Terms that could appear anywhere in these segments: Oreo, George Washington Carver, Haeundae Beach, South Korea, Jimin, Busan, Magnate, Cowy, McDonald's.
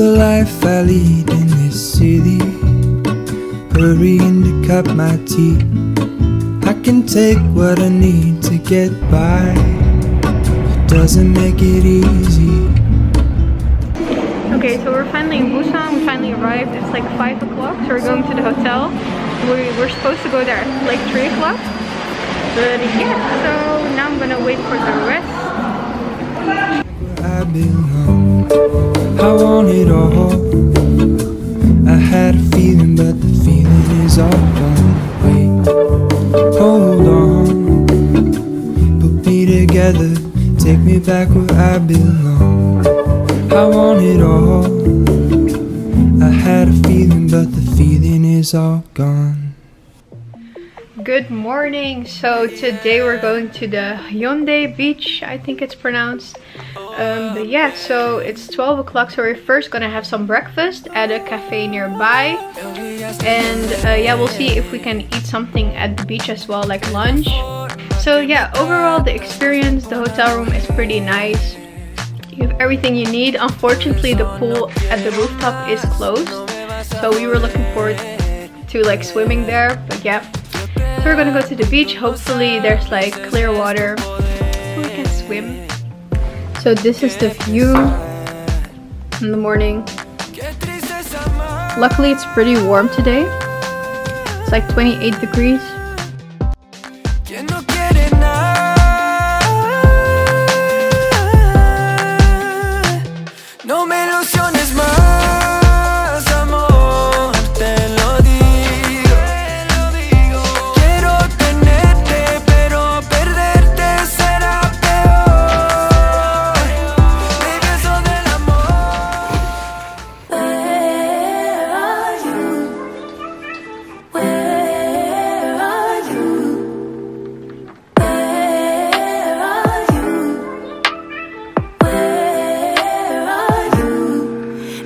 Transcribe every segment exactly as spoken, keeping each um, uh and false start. is the life I lead in this city. Hurrying to cut my teeth, I can take what I need to get by. It doesn't make it easy. Okay, so we're finally in Busan. We finally arrived. It's like five o'clock, so we're going to the hotel. We were supposed to go there at like three o'clock. But yeah, so now I'm gonna wait for the rest. I belong. I want it all. I had a feeling, but the feeling is all gone. Wait, hold on. Put me together, take me back where I belong. I want it all. I had a feeling, but the feeling is all gone. Good morning. So today we're going to the Haeundae Beach, I think it's pronounced. Um, but yeah, so it's twelve o'clock, so we're first gonna have some breakfast at a cafe nearby, and uh, yeah, we'll see if we can eat something at the beach as well, like lunch. So yeah, overall the experience, the hotel room is pretty nice. You have everything you need. Unfortunately, the pool at the rooftop is closed, so we were looking forward to like swimming there, but yeah. So we're gonna go to the beach. Hopefully there's like clear water so we can swim. So this is the view in the morning. Luckily it's pretty warm today. It's like twenty-eight degrees.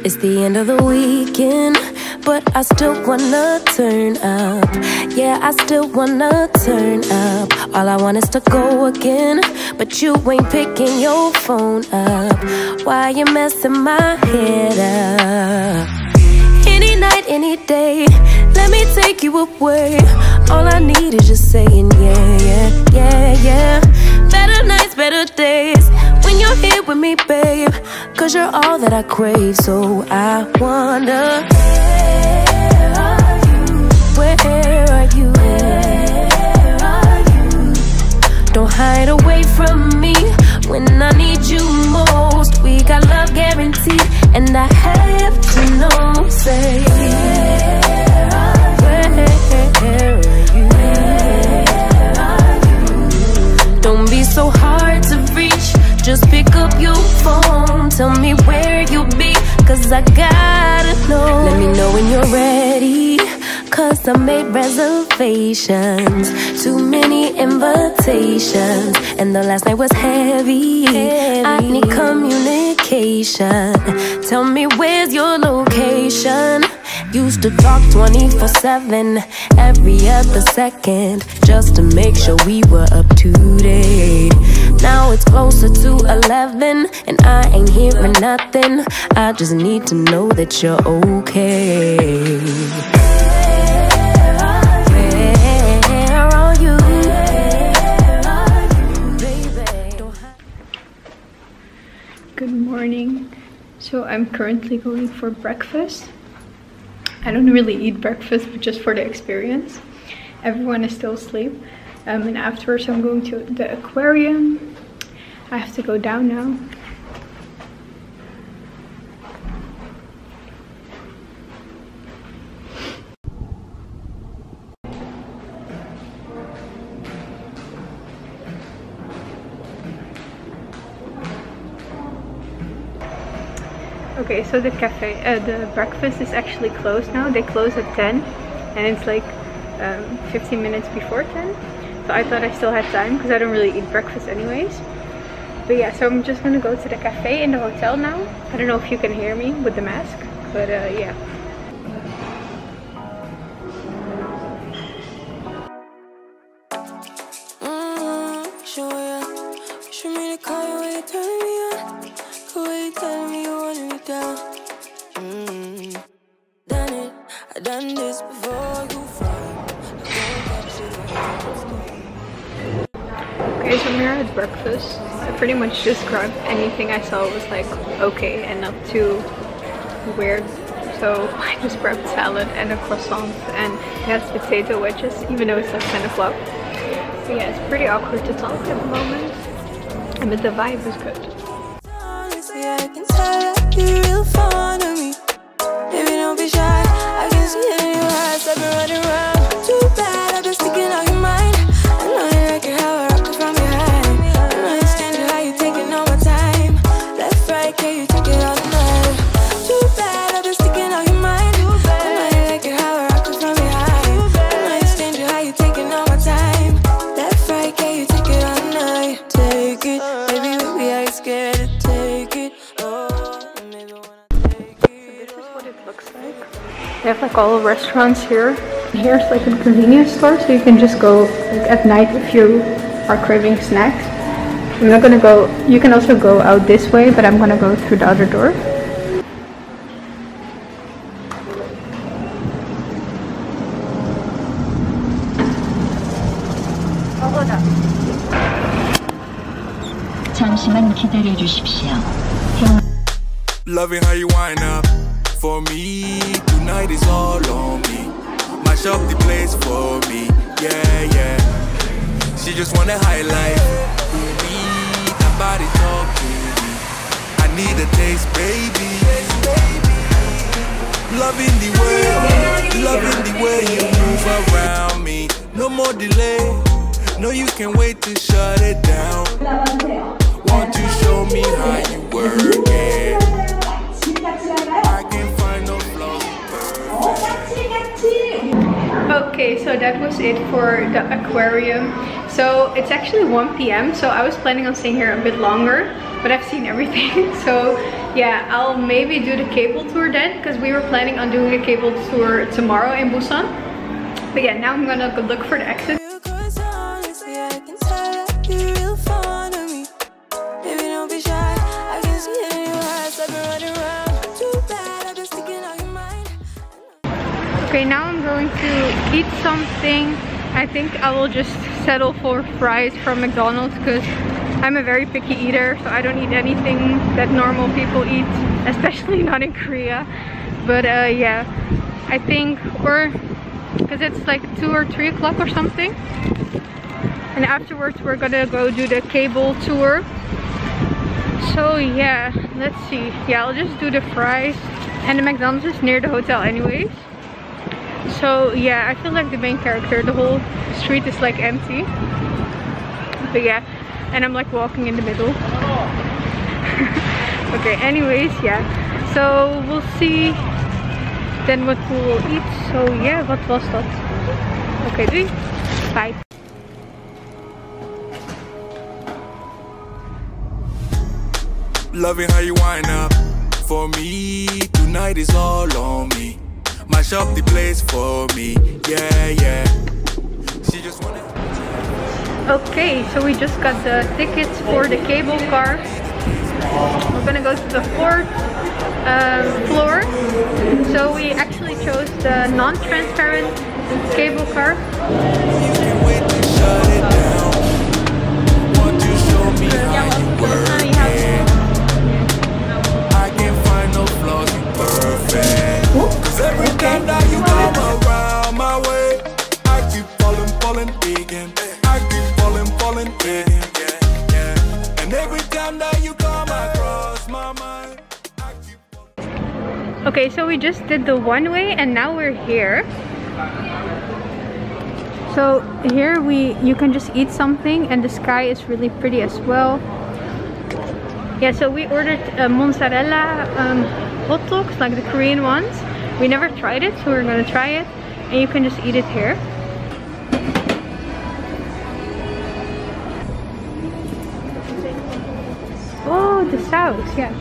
It's the end of the weekend, but I still wanna turn up. Yeah, I still wanna turn up. All I want is to go again, but you ain't picking your phone up. Why you messing my head up? Any night, any day, let me take you away. All I need is just saying yeah, yeah, yeah, yeah. Better nights, better days, when you're here with me, babe, 'cause you're all that I crave. So I wonder, where are you? Where are you? Where are you? Don't hide away from me when I need you most. We got love guaranteed, and I have to know. Say, where are you? Where are you? Don't be so hard to reach. Just pick up your phone, tell me where you'll be, 'cause I gotta know. Let me know when you're ready, 'cause I made reservations. Too many invitations, and the last night was heavy, heavy. I need communication. Tell me where's your location. Used to talk twenty-four seven, every other second, just to make sure we were up to date. Now it's closer to eleven, and I ain't hearing nothing. I just need to know that you're okay. Where are you? Where are you? Where are you, baby? Don't hide. Good morning. So I'm currently going for breakfast. I don't really eat breakfast, but just for the experience. Everyone is still asleep. Um, and afterwards I'm going to the aquarium. I have to go down now. Okay, so the cafe, uh, the breakfast is actually closed now. They close at ten, and it's like um, fifteen minutes before ten. So I thought I still had time because I don't really eat breakfast anyways. But yeah, so I'm just gonna go to the cafe in the hotel now. I don't know if you can hear me with the mask, but uh, yeah. done this before you fly. Okay, so we had breakfast. I pretty much just grabbed anything I saw was like okay and not too weird. So I just grabbed salad and a croissant, and it has potato wedges, even though it's like ten o'clock. So yeah, it's pretty awkward to talk at the moment, but the vibe is good. They have like all the restaurants here. Here's like a convenience store, so you can just go like at night if you are craving snacks. I'm not gonna go, you can also go out this way, but I'm gonna go through the other door. 잠시만 기다려 주십시오. Loving how you wind up. For me, tonight is all on me. Mash up the place for me, yeah, yeah. She just wanna highlight me, her body talk to me. I need a taste, baby. Loving the way, loving the way you move around me. No more delay, no you can't wait to shut it down. Won't you show me how you work it? Okay, so that was it for the aquarium. So it's actually one p m so I was planning on staying here a bit longer, but I've seen everything. So yeah, I'll maybe do the cable tour then, because we were planning on doing a cable tour tomorrow in Busan. But yeah, now I'm gonna go look for the exit. Okay, now I'm going to eat something. I think I will just settle for fries from McDonald's, because I'm a very picky eater, so I don't eat anything that normal people eat, especially not in Korea. But uh, yeah, I think, or because it's like two or three o'clock or something. And afterwards we're gonna go do the cable tour. So yeah, let's see. Yeah, I'll just do the fries, and the McDonald's is near the hotel anyways. So yeah, I feel like the main character, the whole street is like empty. But yeah, and I'm like walking in the middle. Okay, anyways, yeah. So we'll see then what we will eat. So yeah, what was that? Okay, doei. Bye. Loving how you wind up. For me, tonight is all on me. Mash up the place for me, yeah, yeah. She just wanted. Okay, so we just got the tickets for the cable car. We're gonna go to the fourth uh, floor. So we actually chose the non-transparent cable car. Okay, so we just did the one way and now we're here. So here we you can just eat something, and the sky is really pretty as well. Yeah, so we ordered uh, mozzarella um, hot dogs, like the Korean ones. We never tried it, so we're gonna try it, and you can just eat it here. Oh, the sauce, yeah.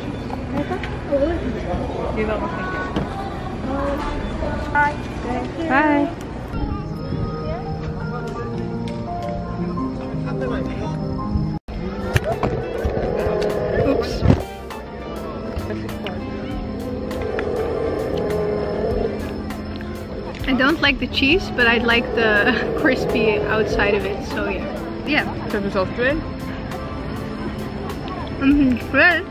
Bye. Bye. Oops. don't like the cheese, but I like the crispy outside of it, so yeah. Yeah. Zet er zelf twee. Mm-hmm. Good.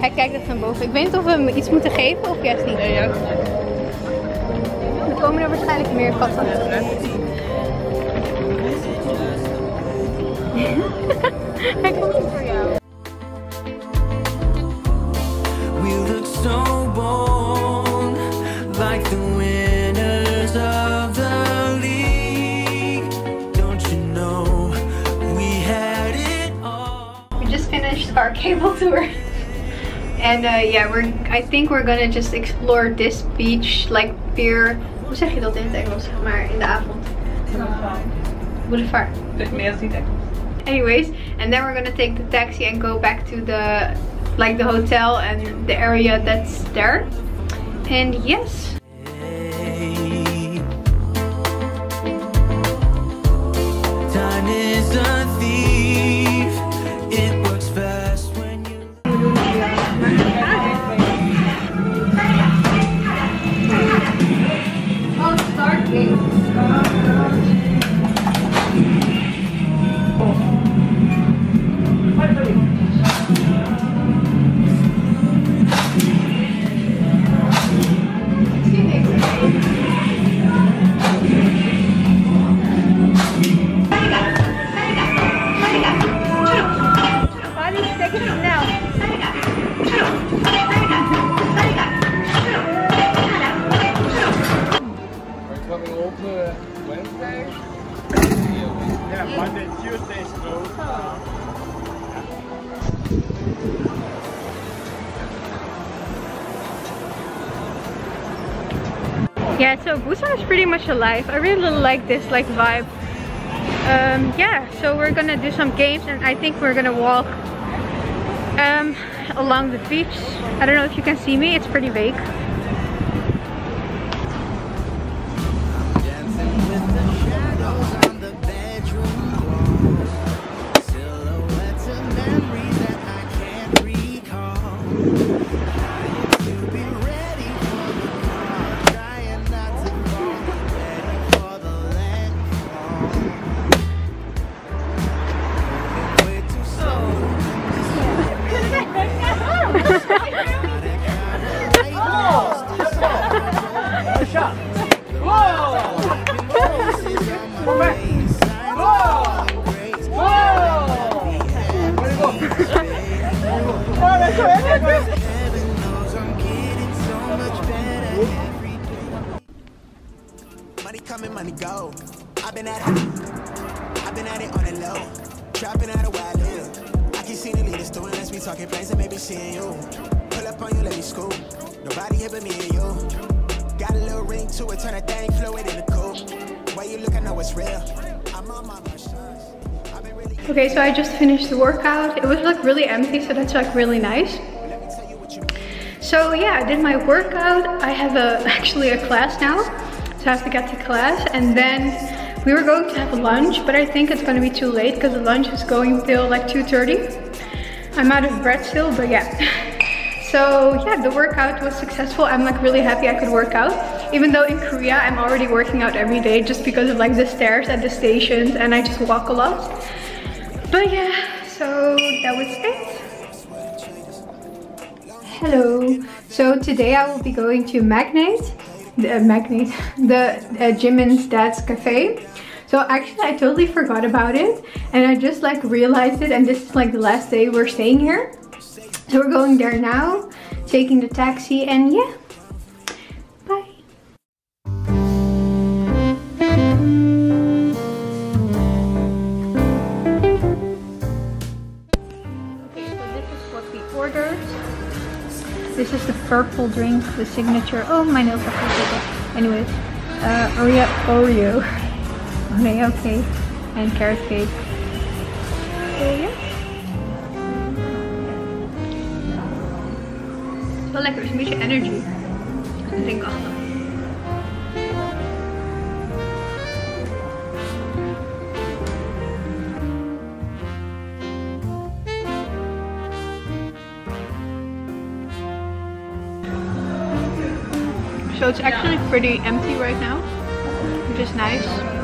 Hij kijkt echt naar boven. Ik weet niet of we hem iets moeten geven of juist niet. Nee, ja. Er komen er waarschijnlijk meer katten. Hij komt niet voor jou. We look so bold, like the winners of the league. Don't you know we had it all? We just finished our cable tour. And uh, yeah, we're, I think we're gonna just explore this beach, like pier. Hoe zeg je dat in het Engels? Maar in de avond. Boulevard. Boulevard. Dus meer als niet Engels. Anyways, and then we're gonna take the taxi and go back to the, like the hotel and the area that's there. And yes. Time is a thief. It works fast when you. Yeah, so Busan is pretty much alive. I really like this like vibe. Um, yeah, so we're gonna do some games and I think we're gonna walk um, along the beach. I don't know if you can see me, it's pretty vague. Money go. I've been at it. I've been at it on the low. Trapping out of where I live. I keep seeing the leaders doing this. We talking plays and maybe seeing you. Pull up on you, let me scoop. Nobody here but me and you. Got a little ring to it. Turn a thing fluid in the coupe. Why you look? I know it's real. I'm on my mushrooms. I've been really. Okay, so I just finished the workout. It was like really empty, so that's like really nice. So yeah, I did my workout. I have a actually a class now. I have to get to class, and then we were going to have lunch, but I think it's gonna be too late because the lunch is going till like two thirty. I'm out of breath still, but yeah. So yeah, the workout was successful. I'm like really happy I could work out, even though in Korea I'm already working out every day just because of like the stairs at the stations and I just walk a lot. But yeah, so that was it. Hello. So today I will be going to Magnate. The uh, Magnate, the uh, Jimin's dad's cafe. So actually I totally forgot about it and I just like realized it, and this is like the last day we're staying here. So we're going there now, taking the taxi, and yeah. Bye. Okay, so this is what we ordered. This is the purple drink, the signature. Oh, my nails are purple. Anyways, uh, Oreo, Oreo. Oreo cake and carrot cake. There you go. Wel lekker, is een beetje energy. Ik drink achter. So it's actually pretty empty right now, which is nice.